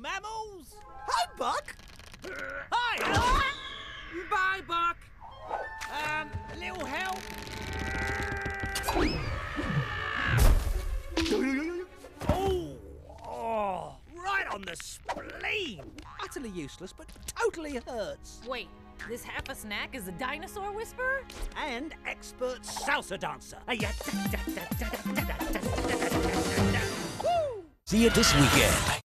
mammals? Hi, Buck! Hi! Bye, Buck! A little help? Oh, right on the spleen! Utterly useless, but totally hurts. Wait, this half a snack is a dinosaur whisperer? And expert salsa dancer. See you this weekend.